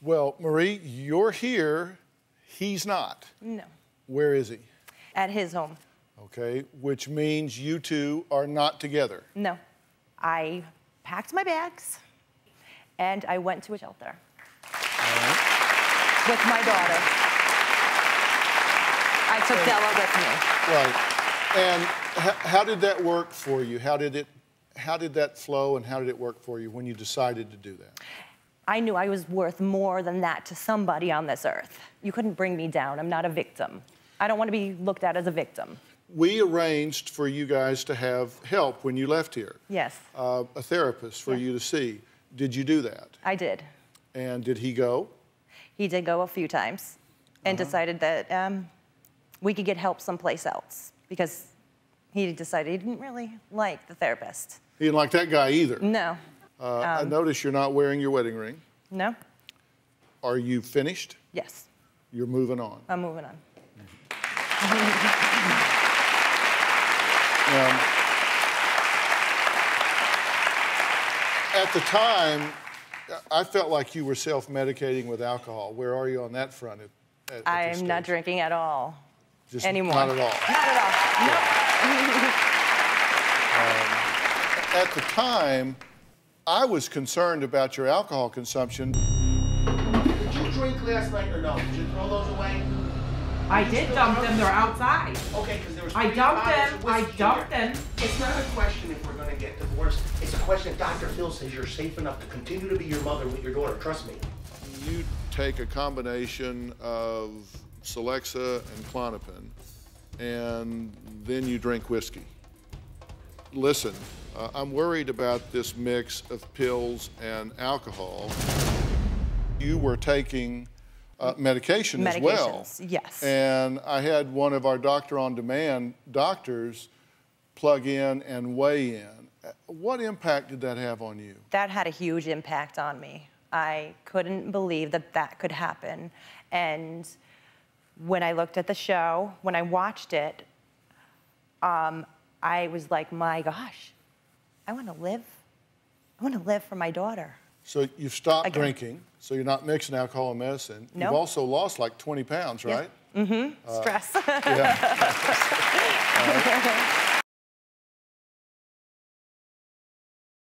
Well, Marie, you're here. He's not. No. Where is he? At his home. Okay, which means you two are not together. No. I packed my bags and I went to a shelter. Right. With my daughter. I took Della with me. Right. And how did that work for you? How did that flow and how did it work for you when you decided to do that? I knew I was worth more than that to somebody on this earth. You couldn't bring me down. I'm not a victim. I don't want to be looked at as a victim. We arranged for you guys to have help when you left here. Yes. A therapist for you to see. Did you do that? I did. And did he go? He did go a few times and decided that we could get help someplace else because he decided he didn't really like the therapist. He didn't like that guy either. No. I notice you're not wearing your wedding ring. No. Are you finished? Yes. You're moving on. I'm moving on. At the time, I felt like you were self-medicating with alcohol. Where are you on that front? I'm not drinking at all. Just anymore. Not at all. Not at all. At the time, I was concerned about your alcohol consumption. Did you drink last night or no? Did you throw those away? I did dump them. They're outside. Okay, because there was. I dumped them. I dumped them. It's not a question if we're going to get divorced. It's a question if Dr. Phil says you're safe enough to continue to be your mother with your daughter. Trust me. You take a combination of Celexa and Klonopin, and then you drink whiskey. Listen. I'm worried about this mix of pills and alcohol. You were taking medication as well. Yes. And I had one of our Doctor On Demand doctors plug in and weigh in. What impact did that have on you? That had a huge impact on me. I couldn't believe that that could happen. And when I looked at the show, when I watched it, I was like, my gosh. I want to live. I want to live for my daughter. So you've stopped drinking, so you're not mixing alcohol and medicine. No. You've also lost like 20 pounds, right? Yeah. Mm-hmm. Stress. Yeah.